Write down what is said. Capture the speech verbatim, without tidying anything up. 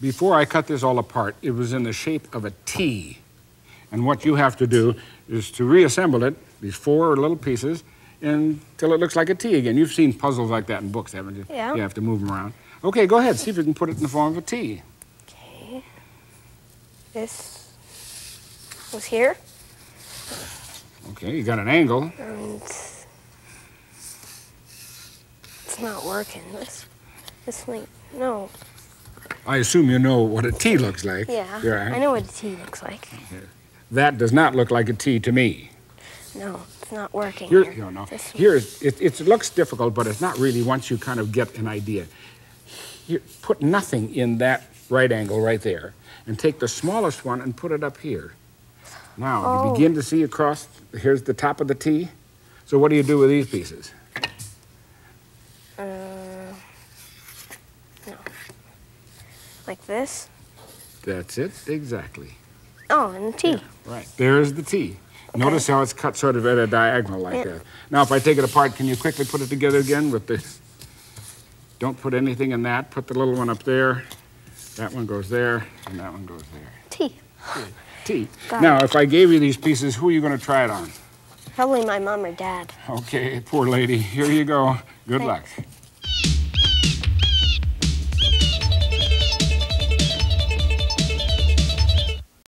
before I cut this all apart, it was in the shape of a T. And what you have to do is to reassemble it, these four little pieces, until it looks like a T again. You've seen puzzles like that in books, haven't you? Yeah. You have to move them around. Okay, go ahead. See if you can put it in the form of a T. Okay. This was here. Okay, you got an angle. And it's not working. This, this link, no. I assume you know what a T looks like. Yeah, yeah, I know what a T looks like. Okay. That does not look like a T to me. No, it's not working. Here, here. No, no. Here is, it, it looks difficult, but it's not really once you kind of get an idea. Here, put nothing in that right angle right there, and take the smallest one and put it up here. Now, oh. You begin to see across, here's the top of the T. So what do you do with these pieces? Uh, no. Like this? That's it, exactly. Oh, and the T. Yeah, right, there's the T. Okay. Notice how it's cut sort of at a diagonal like it, that. Now, if I take it apart, can you quickly put it together again with the... Don't put anything in that. Put the little one up there. That one goes there, and that one goes there. T. T. T. Now, if I gave you these pieces, who are you going to try it on? Probably my mom or dad. Okay, poor lady. Here you go. Good Thanks. Luck.